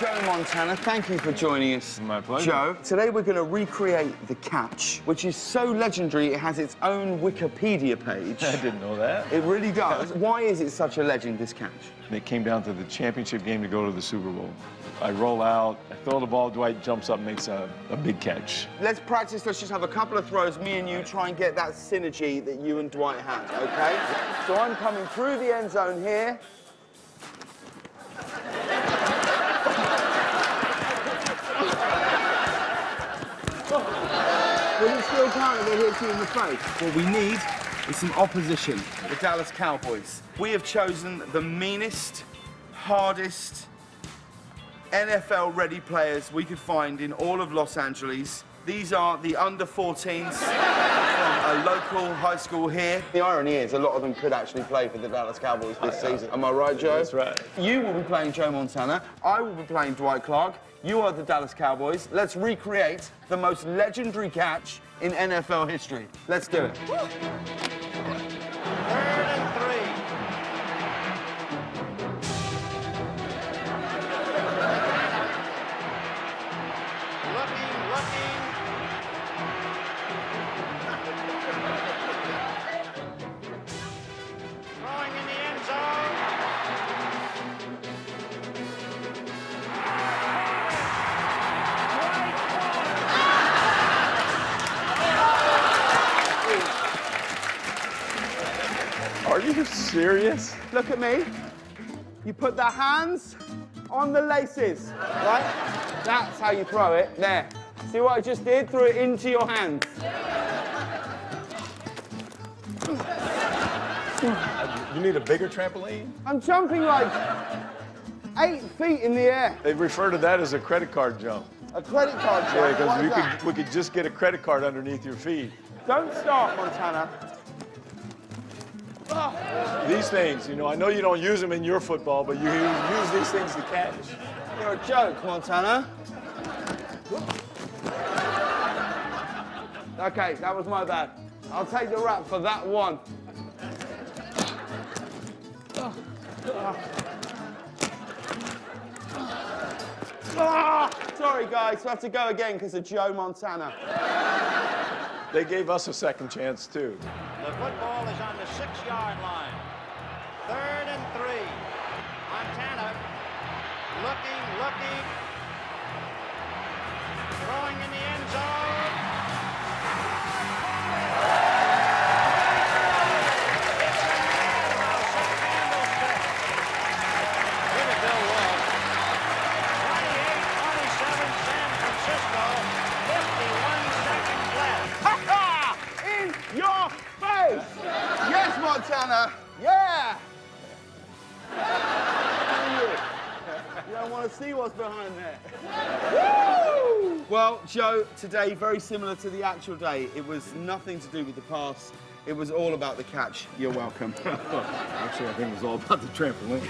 Joe Montana, thank you for joining us. My pleasure. Joe, today we're going to recreate The Catch, which is so legendary it has its own Wikipedia page. I didn't know that. It really does. Why is it such a legend, this catch? It came down to the championship game to go to the Super Bowl. I roll out, I throw the ball, Dwight jumps up and makes a big catch. Let's practice, let's just have a couple of throws, me and you, try and get that synergy that you and Dwight had, OK? So I'm coming through the end zone here. Will it still count if they hit you in the face? What we need is some opposition. The Dallas Cowboys. We have chosen the meanest, hardest, NFL-ready players we could find in all of Los Angeles. These are the under-14s from a local high school here. The irony is, a lot of them could actually play for the Dallas Cowboys this season. Am I right, Joe? That's right. You will be playing Joe Montana. I will be playing Dwight Clark. You are the Dallas Cowboys. Let's recreate the most legendary catch in NFL history. Let's do it. 3rd and 3. Are you serious? Look at me. You put the hands on the laces, right? That's how you throw it. There. See what I just did? Threw it into your hands. You need a bigger trampoline? I'm jumping like 8 feet in the air. They refer to that as a credit card jump. A credit card jump? Yeah, because we could just get a credit card underneath your feet. Don't start, Montana. These things, you know, I know you don't use them in your football, but you use these things to catch. You're a joke, Montana. OK, that was my bad. I'll take the rap for that one. Sorry, guys, we'll have to go again because of Joe Montana. They gave us a second chance, too. The football is on the 6-yard line. 3rd and 3. Montana looking, looking. Throwing in the end zone. It's a man Russell Campbell. Give it Bill Walsh. 28-27 San Francisco. 51 seconds left. Ha-ha! In your yes, Montana! Yeah! You don't want to see what's behind there. Woo! Well, Joe, today, very similar to the actual day. It was nothing to do with the pass. It was all about the catch. You're welcome. Actually, I think it was all about the trampoline.